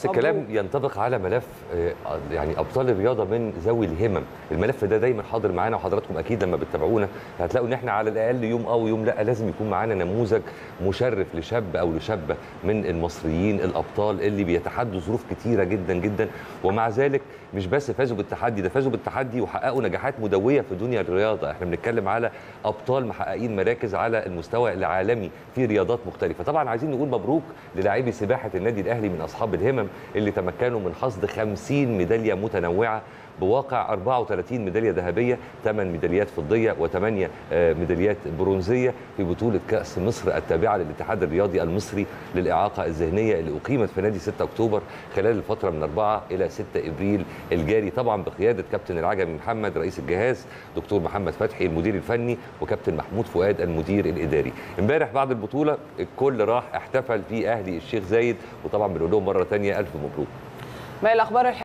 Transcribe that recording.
نفس الكلام ينطبق على ملف يعني ابطال الرياضه من ذوي الهمم. الملف ده دايما حاضر معانا، وحضراتكم اكيد لما بتتابعونا هتلاقوا ان احنا على الاقل يوم او يوم لا لازم يكون معانا نموذج مشرف لشاب او لشابه من المصريين الابطال اللي بيتحدوا ظروف كتيره جدا جدا، ومع ذلك مش بس فازوا بالتحدي ده، فازوا بالتحدي وحققوا نجاحات مدويه في دنيا الرياضه. احنا بنتكلم على ابطال محققين مراكز على المستوى العالمي في رياضات مختلفه. طبعا عايزين نقول مبروك للاعبي سباحه النادي الاهلي من اصحاب الهمم اللي تمكنوا من حصد 50 ميداليه متنوعه بواقع 34 ميداليه ذهبيه، 8 ميداليات فضيه و8 ميداليات برونزيه في بطوله كاس مصر التابعه للاتحاد الرياضي المصري للاعاقه الذهنيه اللي اقيمت في نادي 6 اكتوبر خلال الفتره من 4 الى 6 ابريل الجاري، طبعا بقياده كابتن العجمي محمد رئيس الجهاز، دكتور محمد فتحي المدير الفني، وكابتن محمود فؤاد المدير الاداري. امبارح بعد البطوله الكل راح احتفل في اهلي الشيخ زايد، وطبعا بنقول لهم مره ثانيه الف مبروك. ما الاخبار